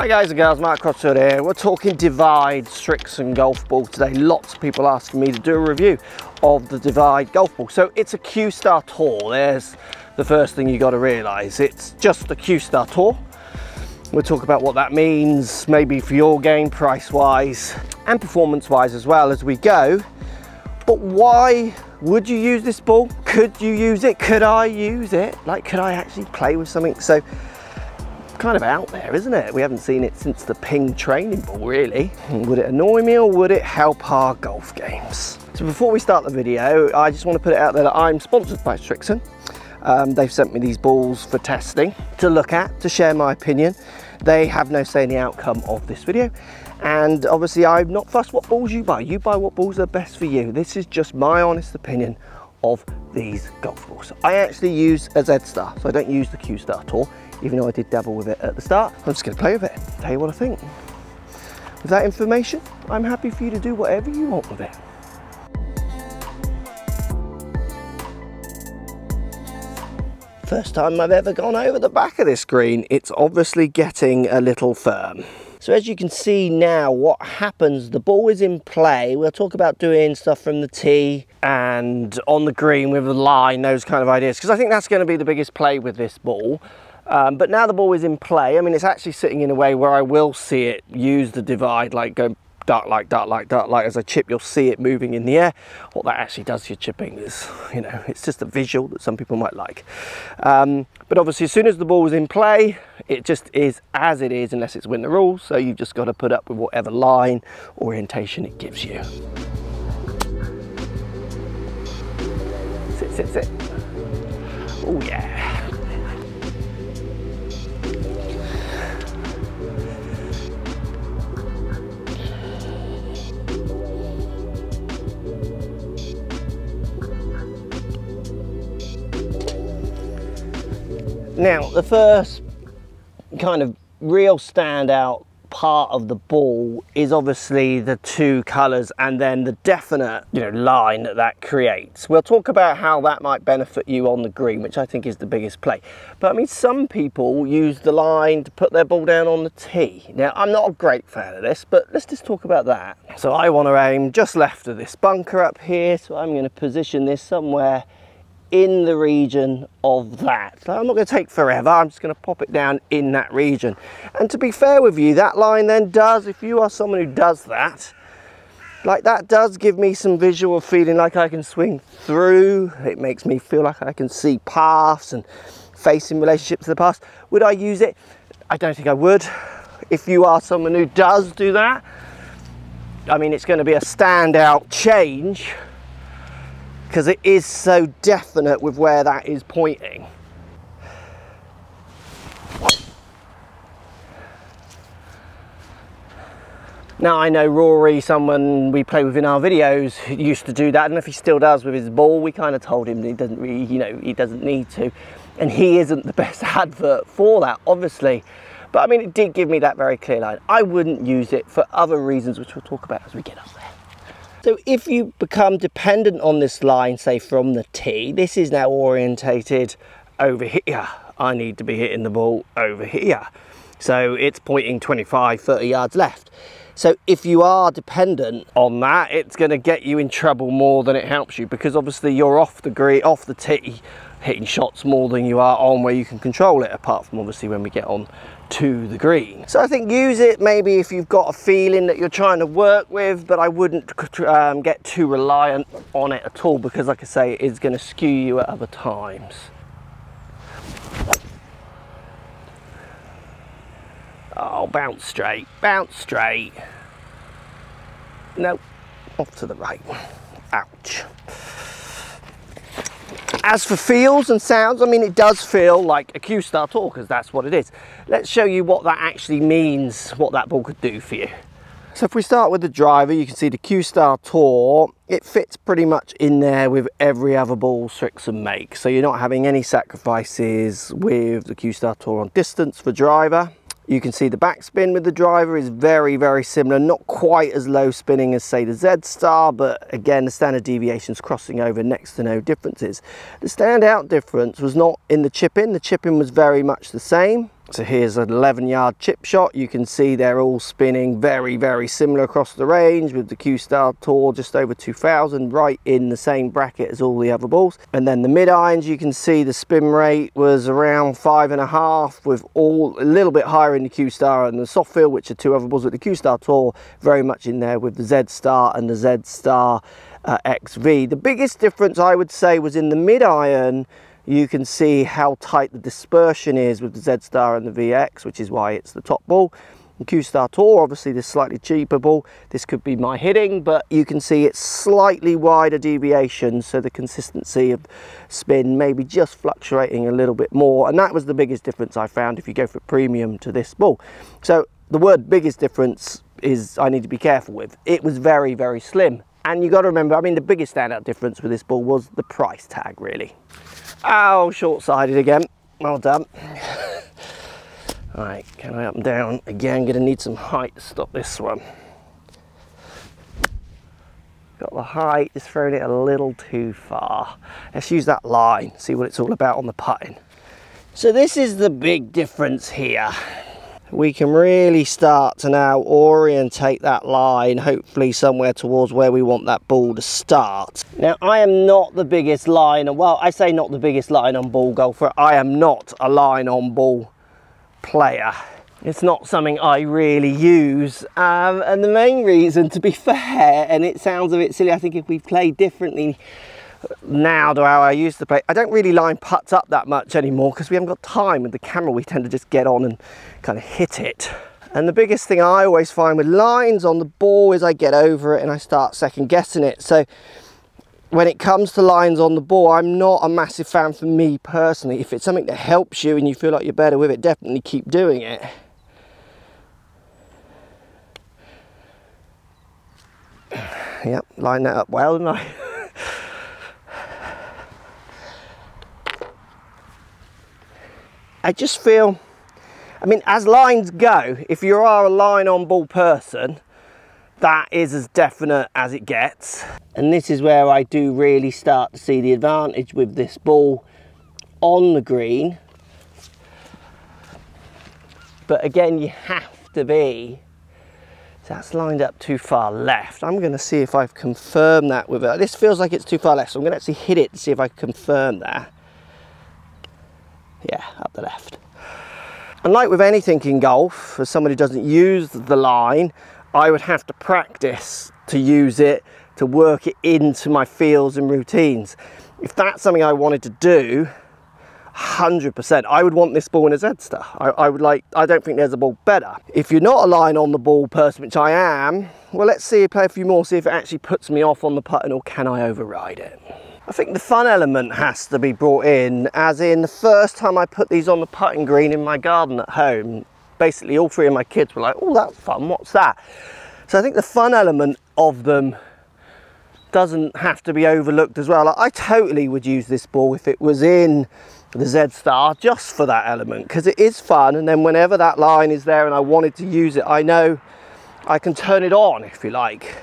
Hi guys and gals, Mark Crossfield here. We're talking Divide Srixon Golf Ball today. Lots of people asking me to do a review of the Divide Golf Ball. So it's a Q-Star Tour. There's the first thing you got to realise. It's just a Q-Star Tour. We'll talk about what that means, maybe for your game, price-wise and performance-wise as well as we go. But why would you use this ball? Could you use it? Could I use it? Like, could I actually play with something? So, kind of out there, isn't it? We haven't seen it since the ping training ball, really. Would it annoy me or would it help our golf games? So before we start the video, I just want to put it out there that I'm sponsored by Srixon. They've sent me these balls for testing, to look at, to share my opinion. They have no say in the outcome of this video. And obviously I'm not fussed what balls you buy. You buy what balls are best for you. This is just my honest opinion of these golf balls. I actually use a Z-Star, so I don't use the Q-Star Tour, even though I did dabble with it at the start. I'm just gonna play with it, tell you what I think. With that information, I'm happy for you to do whatever you want with it. First time I've ever gone over the back of this green. It's obviously getting a little firm. So as you can see now, what happens, the ball is in play. We'll talk about doing stuff from the tee and on the green with a line, those kind of ideas, because I think that's going to be the biggest play with this ball. But now the ball is in play, I mean, it's actually sitting in a way where I will see it use the divide, like go dark light, dark light, dark light. As I chip, you'll see it moving in the air. What that actually does to your chipping is, you know, it's just a visual that some people might like. But obviously, as soon as the ball is in play, it just is as it is, unless it's win the rules. So you've just got to put up with whatever line orientation it gives you. Sit, sit, sit. Oh yeah. Now, the first kind of real standout part of the ball is obviously the two colours and then the definite, you know, line that that creates. We'll talk about how that might benefit you on the green, which I think is the biggest play. But I mean, some people use the line to put their ball down on the tee. Now, I'm not a great fan of this, but let's just talk about that. So I want to aim just left of this bunker up here, so I'm going to position this somewhere in the region of that. So I'm not going to take forever, I'm just going to pop it down in that region. And to be fair with you, that line then does, if you are someone who does that, like that does give me some visual feeling like I can swing through. It makes me feel like I can see paths and facing relationships to the past. Would I use it? I don't think I would. If you are someone who does do that, I mean, it's going to be a standout change, because it is so definite with where that is pointing. Now I know Rory, someone we play with in our videos, used to do that. I don't know if he still does with his ball. We kind of told him that he doesn't really, you know, he doesn't need to. And he isn't the best advert for that, obviously. But I mean, it did give me that very clear line. I wouldn't use it for other reasons, which we'll talk about as we get up there. So if you become dependent on this line, say from the tee, this is now orientated over here. I need to be hitting the ball over here. So it's pointing 25, 30 yards left. So if you are dependent on that, it's going to get you in trouble more than it helps you, because obviously you're off the green, off the tee, hitting shots more than you are on where you can control it, apart from obviously when we get on to the green. So I think use it maybe if you've got a feeling that you're trying to work with, but I wouldn't get too reliant on it at all, because like I say, it is going to skew you at other times. Oh, bounce straight, bounce straight. Nope, off to the right. Ouch. As for feels and sounds, I mean, it does feel like a Q-Star Tour, because that's what it is. Let's show you what that actually means, what that ball could do for you. So if we start with the driver, you can see the Q-Star Tour, it fits pretty much in there with every other ball Srixon makes. So you're not having any sacrifices with the Q-Star Tour on distance for driver. You can see the backspin with the driver is very, very similar, not quite as low spinning as say the Z-Star, but again, the standard deviations crossing over, next to no differences. The standout difference was not in the chipping was very much the same. So here's an 11-yard chip shot. You can see they're all spinning very, very similar across the range, with the Q-Star Tour just over 2,000, right in the same bracket as all the other balls. And then the mid-irons, you can see the spin rate was around 5.5, with all a little bit higher in the Q-Star and the soft field, which are two other balls, with the Q-Star Tour very much in there with the Z-Star and the Z-Star XV. The biggest difference, I would say, was in the mid-iron. You can see how tight the dispersion is with the Z-Star and the VX, which is why it's the top ball. And Q-Star Tour, obviously this slightly cheaper ball, this could be my hitting, but you can see it's slightly wider deviation, so the consistency of spin maybe just fluctuating a little bit more, and that was the biggest difference I found if you go for premium to this ball. So the word biggest difference is I need to be careful with. It was very, very slim. And you got to remember, I mean, the biggest standout difference with this ball was the price tag, really. Oh, short-sided again. Well done. All right, can I up and down again? Gonna need some height to stop this one. Got the height, just throwing it a little too far. Let's use that line, see what it's all about on the putting. So this is the big difference here. We can really start to now orientate that line, hopefully somewhere towards where we want that ball to start. Now, I am not the biggest line, well, I say not the biggest line on ball golfer. I am not a line on ball player. It's not something I really use. And the main reason, to be fair, and it sounds a bit silly, I think if we play differently now to how I used to play, I don't really line putts up that much anymore because we haven't got time with the camera. We tend to just get on and kind of hit it. And the biggest thing I always find with lines on the ball is I get over it and I start second guessing it. So when it comes to lines on the ball, I'm not a massive fan for me personally. If it's something that helps you and you feel like you're better with it, definitely keep doing it. Yep, line that up well, didn't I? I just feel, I mean, as lines go, if you are a line on ball person, that is as definite as it gets. And this is where I do really start to see the advantage with this ball on the green. But again, you have to be, so that's lined up too far left. I'm gonna see if I've confirmed that with it. This feels like it's too far left, so I'm gonna actually hit it to see if I can confirm that. Yeah, up the left. And like with anything in golf, as somebody who doesn't use the line, I would have to practice to use it, to work it into my feels and routines. If that's something I wanted to do, 100%, I would want this ball in a Z-Star. I would like, I don't think there's a ball better. If you're not a line on the ball person, which I am, well, let's see, play a few more, see if it actually puts me off on the putting, or can I override it? I think the fun element has to be brought in, as in the first time I put these on the putting green in my garden at home, basically all three of my kids were like, oh, that's fun, what's that? So I think the fun element of them doesn't have to be overlooked as well. Like, I totally would use this ball if it was in the Z-Star just for that element, because it is fun, and then whenever that line is there and I wanted to use it, I know I can turn it on, if you like.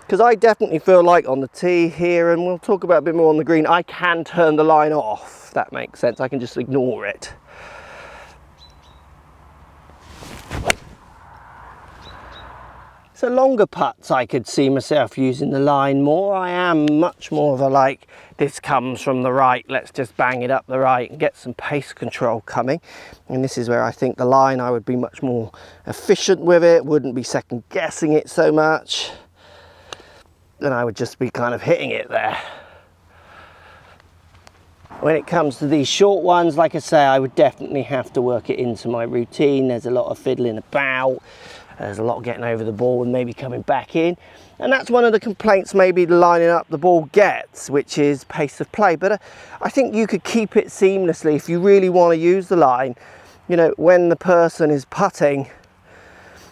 Because I definitely feel like on the tee here, and we'll talk about a bit more on the green, I can turn the line off, if that makes sense. I can just ignore it. So longer putts, I could see myself using the line more. I am much more of a like, this comes from the right, let's just bang it up the right and get some pace control coming. And this is where I think the line, I would be much more efficient with it, wouldn't be second guessing it so much. Then I would just be kind of hitting it there. When it comes to these short ones, like I say, I would definitely have to work it into my routine. There's a lot of fiddling about. There's a lot of getting over the ball and maybe coming back in. And that's one of the complaints maybe lining up the ball gets, which is pace of play. But I think you could keep it seamlessly if you really want to use the line. You know, when the person is putting,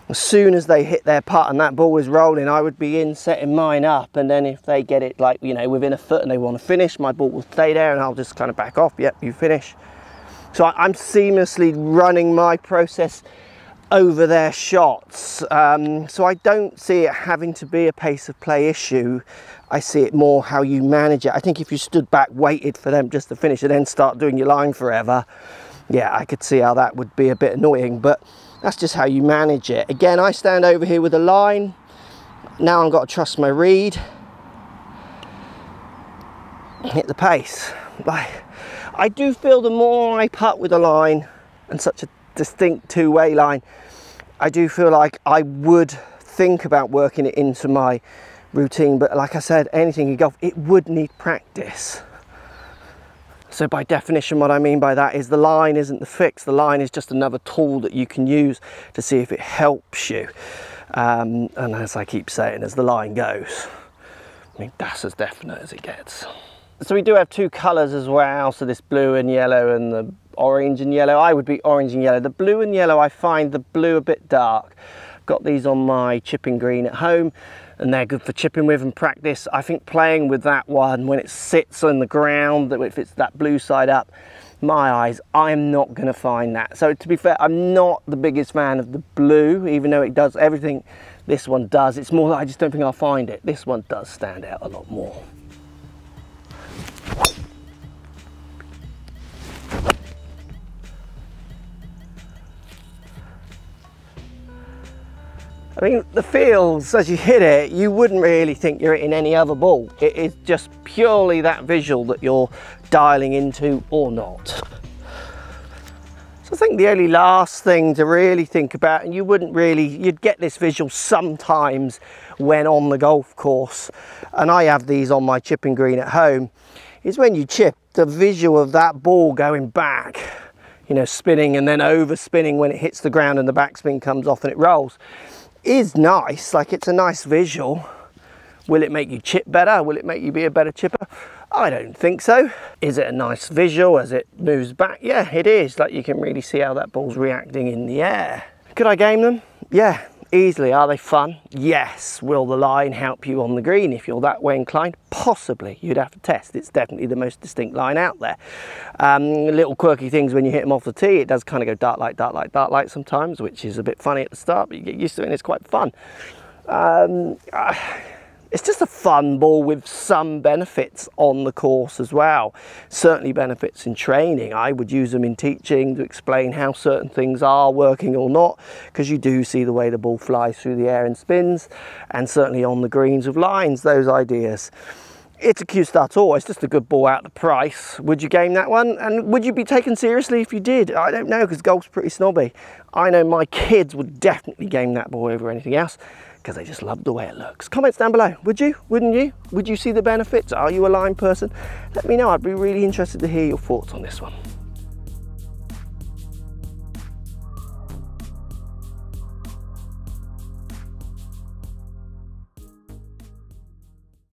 as soon as they hit their putt and that ball is rolling, I would be in setting mine up, and then if they get it, like, you know, within a foot and they want to finish, my ball will stay there and I'll just kind of back off. Yep, you finish. So I'm seamlessly running my process over their shots. So I don't see it having to be a pace of play issue. I see it more how you manage it. I think if you stood back, waited for them just to finish and then start doing your line forever, yeah, I could see how that would be a bit annoying, but that's just how you manage it. Again, I stand over here with a line. Now I've got to trust my read. Hit the pace. Like, I do feel the more I putt with a line and such a distinct two-way line, I do feel like I would think about working it into my routine, but like I said, anything in golf, it would need practice. So by definition, what I mean by that is the line isn't the fix. The line is just another tool that you can use to see if it helps you. And as I keep saying, as the line goes, I mean, that's as definite as it gets. So we do have two colours as well. So this blue and yellow and the orange and yellow. I would be orange and yellow. The blue and yellow, I find the blue a bit dark. Got these on my chipping green at home, and they're good for chipping with and practice. I think playing with that one when it sits on the ground, if it's that blue side up, my eyes, I'm not going to find that. So to be fair, I'm not the biggest fan of the blue, even though it does everything this one does. It's more that I just don't think I'll find it. This one does stand out a lot more. I mean, the feels as you hit it, you wouldn't really think you're hitting any other ball. It is just purely that visual that you're dialing into or not. So I think the only last thing to really think about, and you wouldn't really, you'd get this visual sometimes when on the golf course, and I have these on my chipping green at home, is when you chip, the visual of that ball going back, you know, spinning and then over spinning when it hits the ground and the backspin comes off and it rolls. Is nice, like it's a nice visual. Will it make you chip better? Will it make you be a better chipper? I don't think so. Is it a nice visual as it moves back? Yeah, it is. Like you can really see how that ball's reacting in the air. Could I game them? Yeah, easily. Are they fun? Yes. Will the line help you on the green if you're that way inclined? Possibly. You'd have to test. It's definitely the most distinct line out there. Little quirky things when you hit them off the tee, it does kind of go dark light, dark light, dark light sometimes, which is a bit funny at the start, but you get used to it and it's quite fun. It's just a fun ball with some benefits on the course as well. Certainly benefits in training. I would use them in teaching to explain how certain things are working or not, because you do see the way the ball flies through the air and spins, and certainly on the greens with lines, those ideas. It's a Q-Star tour. It's just a good ball out the price. Would you game that one? And would you be taken seriously if you did? I don't know, because golf's pretty snobby. I know my kids would definitely game that ball over anything else, because they just love the way it looks. Comments down below. Would you? Wouldn't you? Would you see the benefits? Are you a line person? Let me know. I'd be really interested to hear your thoughts on this one.